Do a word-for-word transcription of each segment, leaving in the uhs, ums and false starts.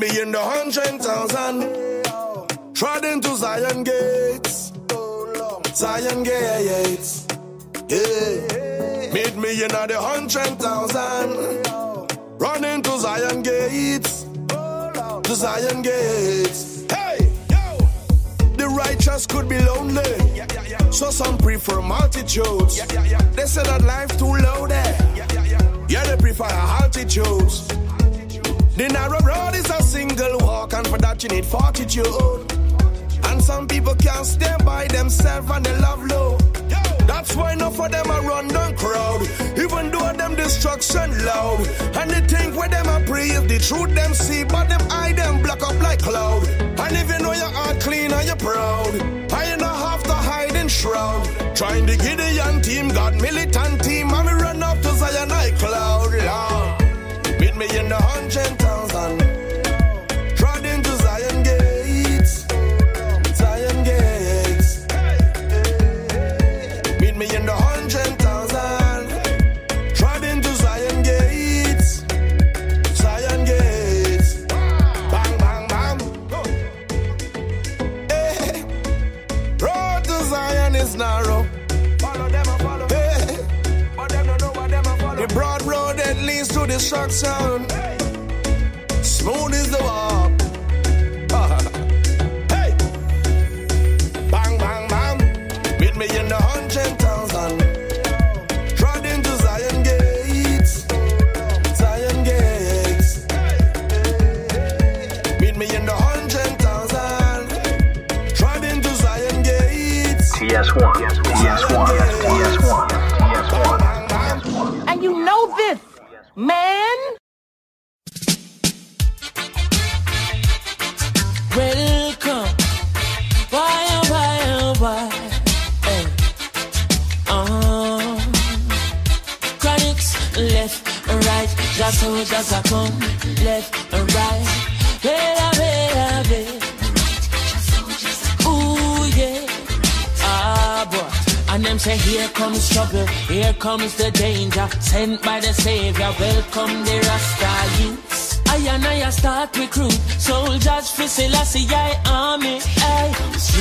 me in the hundred thousand. Treading to Zion gates. Zion gates. Yeah. Meet me in the hundred thousand. Running to Zion gates. To Zion gates. Hey, yo. The righteous could be lonely. Yeah, yeah, yeah. So some prefer multitudes. Yeah, yeah, yeah. They say that life too low there. Yeah, yeah, yeah. Yeah, they prefer altitudes. The narrow road is a single walk, and for that you need fortitude. And some people can't stand by themselves and they love low. That's why enough of them are run down crowd, even though them destruction loud. And they think where them are pray, if the truth them see, but them eye them block up like cloud. And if you know your heart clean and you're proud, I you not have to hide in shroud. Trying the Gideon team, got militant team, and we run up to Zion I cloud. Lord, meet me in the hundred thousand. Treading to Zion gates. Zion gates. Meet me in the hundred thousand. Treading to Zion gates. Zion gates. Bang, bang, bang. Hey. Road to Zion is narrow. Follow them and follow. Hey. But them don't know what them and follow. The broad road that leads to destruction. Hey. Smooth is the walk. Uh-huh. Hey. Bang, bang, bang. Meet me in the hundred thousand. Treading to Zion gates. Zion gates. Hey. Meet me in the hundred thousand. Treading to Zion gates. T S one. T S one. T S one. T S one. And you know this. Man, welcome. Why, why, why? Hey, oh, chronics left, right. That's how, that's how come. Left, right. Bella, bella, bella. Ooh, yeah. Ah, boy. And them say, here comes trouble, here comes the danger, sent by the Savior, welcome the Rasta youths. I and I start recruit, soldiers for Selassie I army, aye.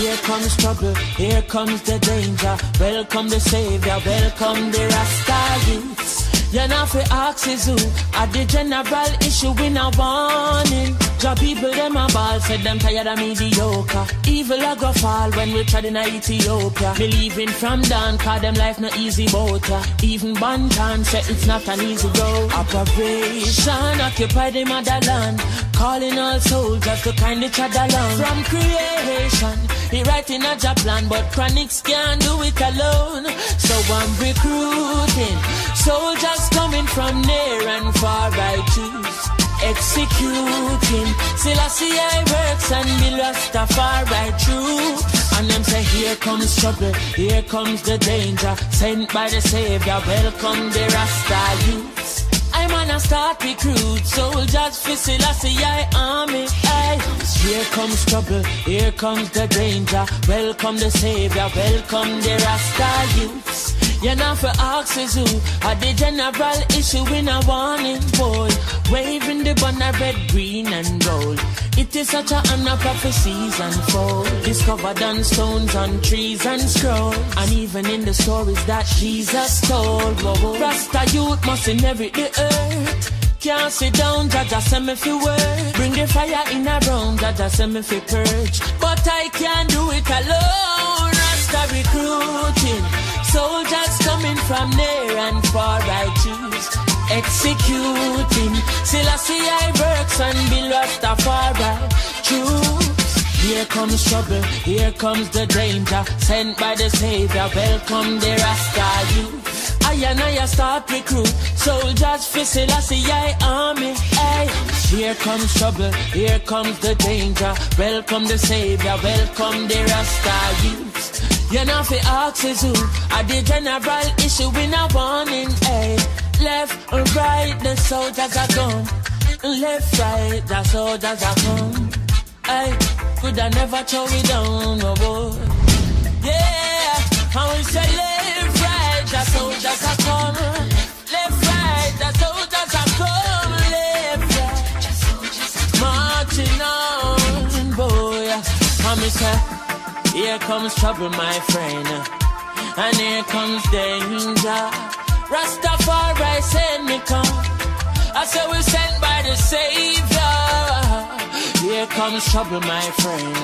Here comes trouble, here comes the danger, welcome the Savior, welcome the Rasta youths. You're not for axes who, at the general issue we no warning. Jah people them a ball, said them tired of mediocre. Evil a go fall when we tread in a Ethiopia. Believing from down, cause them life no easy boat ya. Even Bantan said it's not an easy road. Operation occupy the motherland, calling all soldiers to kind each other along. From creation, he writing a job plan, but chronics can't do it alone. So I'm recruiting soldiers coming from near and far, I choose. Executing, till I see I works and me lost a far right through. And them say, here comes trouble, here comes the danger, sent by the Savior, welcome the Rasta youths. I'm gonna start recruit, soldiers for Selassie I army, aye. Here comes trouble, here comes the danger, welcome the Savior, welcome the Rasta youths. You're not for axes who had the general issue in a warning boy, waving the banner red, green and gold. It is such a honor prophecies unfold, discovered on stones, on trees and scrolls, and even in the stories that Jesus told. Rasta youth must inherit the earth. Can't sit down, Jaja send me for work. Bring the fire in a room, Jaja send me for purge. But I can't do it alone. Rasta recruiting, soldiers coming from near and far, I choose. Executing, Selassie I works and be lost afar, I choose. Here comes trouble, here comes the danger, sent by the Savior, welcome the Rasta youth. I and I start recruit, soldiers for Selassie I army, aye. Here comes trouble, here comes the danger, welcome the Savior, welcome the Rasta youth. You're not for axes who, are the general issue in a warning, aye. Left and right, the soldiers are gone. Left, right, the soldiers are gone. Aye, could I never throw it down, no boy. Yeah, I will say left. The soldiers are come, left, right. The soldiers are come, left, right. March danger. Here comes trouble, my friend, and here comes danger. Rastafari send me come, I say we're sent by the Savior. Here comes trouble, my friend,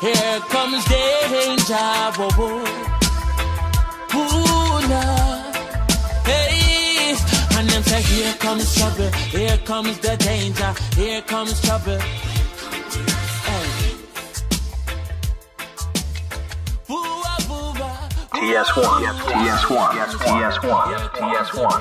here comes danger. Whoa, whoa. Ooh, nah. Hey, and them say here comes trouble, here comes the danger, here comes trouble. T S one, T S one, T S one, T S one.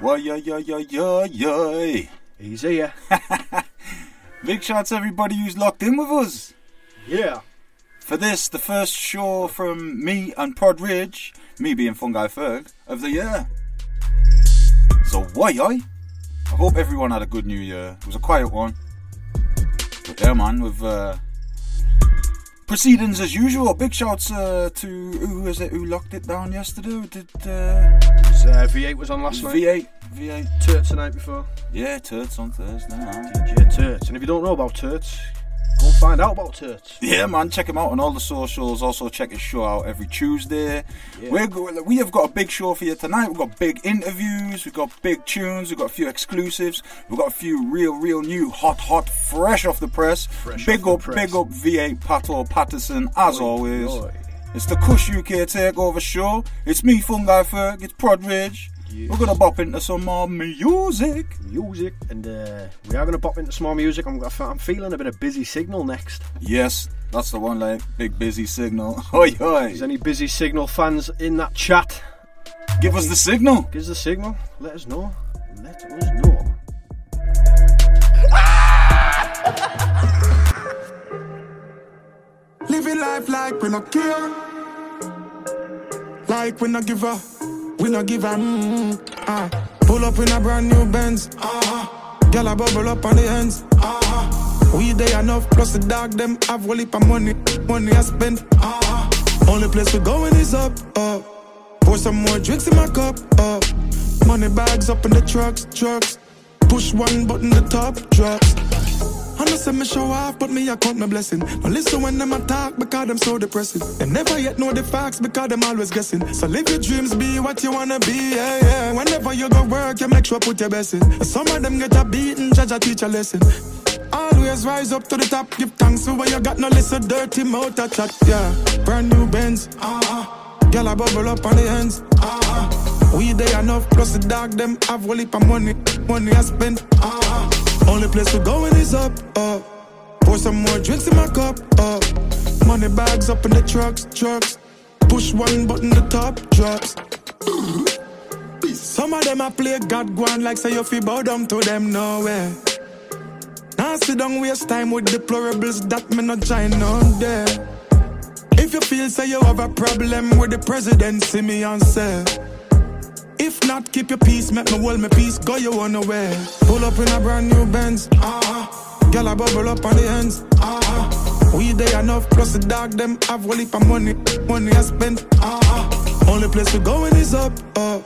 Why, yo, yo, yo, yo, yo. Easy, yeah. Big shouts everybody who's locked in with us. Yeah. For this, the first show from me and Prod Ridge, me being Fungi Ferg, of the year. So why I? I hope everyone had a good new year. It was a quiet one. But yeah man, with uh, proceedings as usual. Big shouts uh, to, who is it, who locked it down yesterday? Did uh, was, uh, V eight was on last night. V eight. V eight. Turts the night before. Yeah, Turts on Thursday night. D J Turts. And if you don't know about Turts, go find out about Turts. Yeah man, check him out on all the socials. Also check his show out every Tuesday. Yeah. We're go we have got a big show for you tonight. We've got big interviews, we've got big tunes, we've got a few exclusives, we've got a few real, real new, hot, hot, fresh off the press. Fresh big up, press. Big up V eight Pato Patterson, as oy, always. Oy. It's the Cush U K Takeover Show. It's me, Fungi Ferg, it's Prod Ridge. Yes. We're going to bop into some more music. Music. And uh, we are going to bop into some more music. I'm, I'm feeling a bit of busy signal next. Yes, that's the one, like, big busy signal. Oi, oi. Is any busy signal fans in that chat? Give us the signal. Give us the signal. Let us know. Let us know. Living life like we not care. Like we not give up. We no give a mm, ah. Pull up in a brand new Benz. Ah, girl a bubble up on the ends. Ah, we day enough plus the dog them have whole heap of money, money I spend. Ah, only place we going is up, up. Pour some more drinks in my cup, up. Money bags up in the trucks, trucks. Push one button the top drops. I know say me show off, but me I count my blessing. Now listen when them attack, because them so depressing. They never yet know the facts, because them always guessing. So live your dreams, be what you wanna be, yeah, yeah. Whenever you go work, you make sure put your best in. And some of them get a beating, judge a teach a lesson. Always rise up to the top, give thanks for what you got, no listen dirty mouth a chat, yeah. Brand new Benz, ah-ah. Girl a bubble up on the ends, ah-ah. We day enough, plus the dog, them have whole heap of money, money I spend, ah-ah. Only place we're going is up, up. Pour some more drinks in my cup, up. Money bags up in the trucks, trucks. Push one button, the top drops. Some of them I play God gwan like say you feel bow down to them nowhere. Now sit down waste time with deplorables that me not join on there. If you feel say you have a problem with the president, see me answer. If not, keep your peace, make me hold my peace, go you wanna wear. Pull up in a brand new Benz, ah-ah. Girl a bubble up on the ends, ah-ah. We day enough, plus the dog, them have whole heap of money, money I spend, ah-ah. Only place we going is up, up.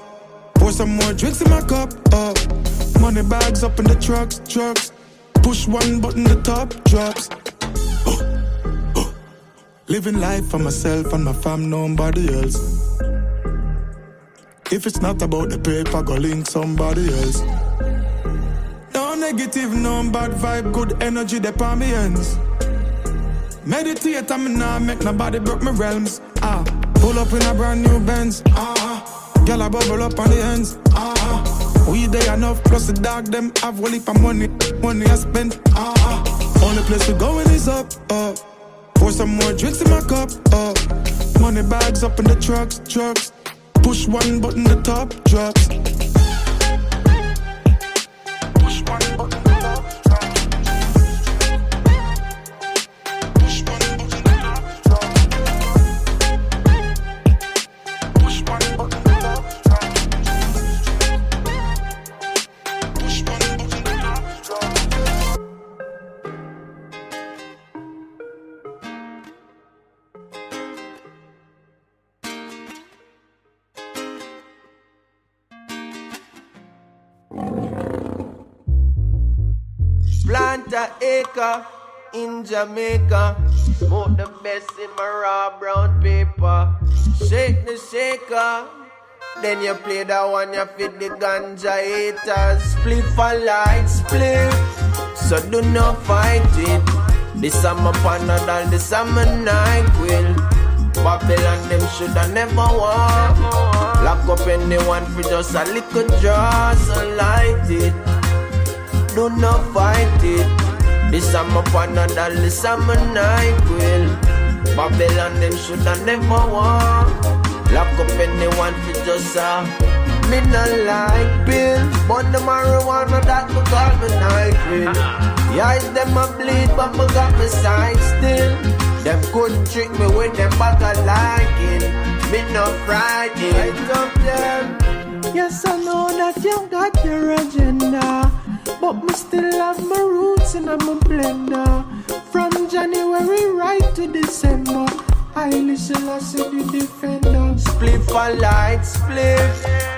Pour some more drinks in my cup, up. Money bags up in the trucks, trucks. Push one button, the top drops. Uh, uh. Living life for myself and my fam, nobody else. If it's not about the paper, go link somebody else. No negative, no bad vibe, good energy, they palm me ends. Meditate, I'm not make nobody broke my realms. Ah, pull up in a brand new Benz. Ah, girl a bubble up on the ends. Ah, we day enough, plus the dog, them have whole heap of money, money I spend. Ah, only place we going is up, up. Pour some more drinks in my cup, up. Money bags up in the trucks, trucks. Push one button, the top drops. Push one button, the top drops. Push one button, the top drops. Push one button, the top drops. Push one button, the top drops. Santa Acre in Jamaica. Smoke the best in my raw brown paper. Shake the shaker. Then you play that one, you feed the ganja haters. Split for light, split. So do not fight it. This summer panadol, all this summer night will. Babylon, them shoulda never walk. Lock up anyone for just a little draw. So light it. Do not fight it. This summer panadol, all this summer night will. Babylon, them shoulda never walk. Lock up anyone for just a me not like pill, but the marijuana that we call me night pill. Yeah, it's them a bleed, but me got me side still. Them couldn't trick me with them back I like it. Me not frightened. Right up them. Yes, I know that you got your agenda, but me still have my roots and I'm a blender. From January right to December. I listen, I see the defender. Split for light, split.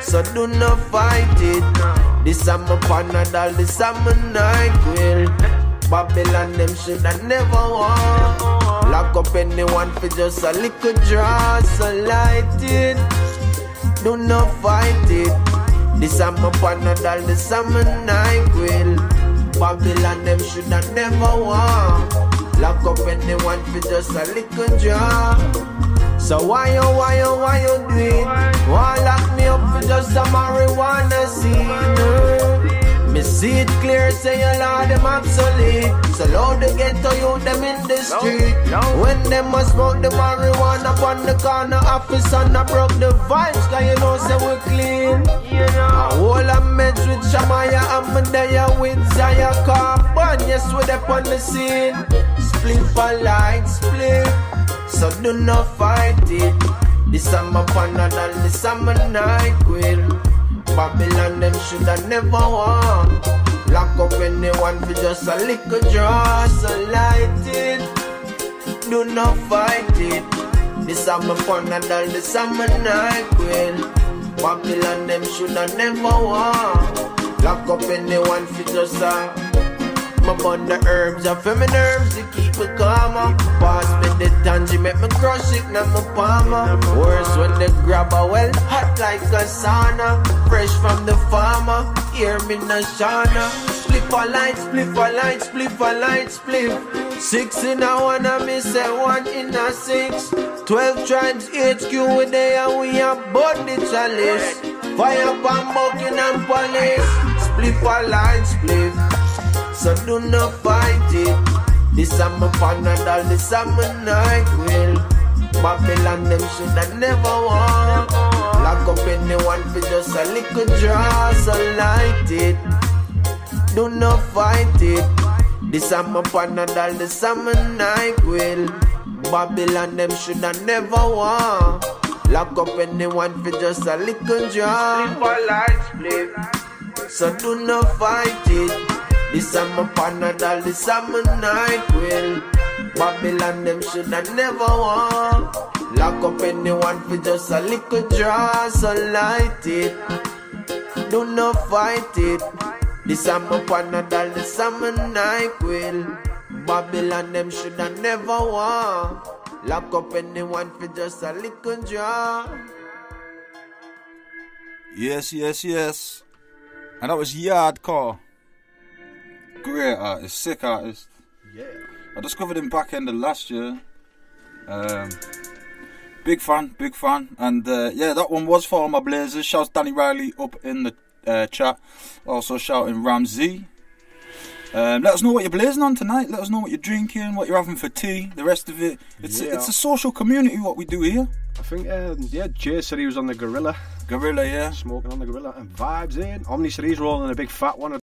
So do not fight it. This I'm a panadol, this I'm a night will. Babylon, them shit I never want. Lock up anyone for just a little draw. So light it. Do not fight it. This I'm a panadol, this I'm a night will. Babylon, them shit I never want. Lock up anyone for just a little job. So why you, oh, why you, oh, why you do it? Why lock me up for just a marijuana scene? Me see it clear, say a lot them obsolete. So loud the ghetto youth them in the street. When them must smoke the marijuana on the corner office and I broke the vibes, cause you know say we clean. A whole a meds with Shamaya and Medea with Zaya Carbon. Yes, we up on the scene. Split for light, split. So do not fight it. This I'm a panadol, this I'm a night will. Babylon, them shoulda never want. Lock up anyone for just a little draw. So light it. Do not fight it. This I'm a panadol, this I'm a night will. Babylon, them shoulda never want. Lock up anyone for just a. I'm on the herbs, I feel my nerves to keep me calmer. Pass me the tangy, make me crush it, not my palmer. Worse when they grab a well, hot like a sauna. Fresh from the farmer, hear me no shana. Split for light, split for light, split for light, split. Six in a one, I miss a one in a six. Twelve tribes, H Q, we there and we are born the chalice. Fire bomb, bucking and police. Split for light, split. So do not fight it. This I'm a panadol, this I'm a night will. Babylon, them shit I never want. Lock up anyone for just a little draw. So light it. Do not fight it. This I'm a panadol, this I'm a night will. Babylon, them shit I never want. Lock up anyone for just a little draw. So do not fight it. This I'm a panadol, this I'm a night will. Babylon, them should I never want. Lock up anyone for just a little draw. So light it. Do not fight it. This I'm a panadol, this I'm a night will. Babylon, them should I never want. Lock up anyone for just a little draw. Yes, yes, yes. And that was Yardcore. Great artist, sick artist. Yeah. I discovered him back end of last year. Um, big fan, big fan, and uh, yeah, that one was for all my Blazers. Shouts Danny Riley up in the uh, chat. Also shouting Ramsey. Um, let us know what you're blazing on tonight. Let us know what you're drinking, what you're having for tea. The rest of it. It's yeah. a, it's a social community what we do here. I think uh, yeah, Jay said he was on the gorilla. Gorilla, yeah. Smoking on the gorilla and vibes in. Omni said he's rolling a big fat one.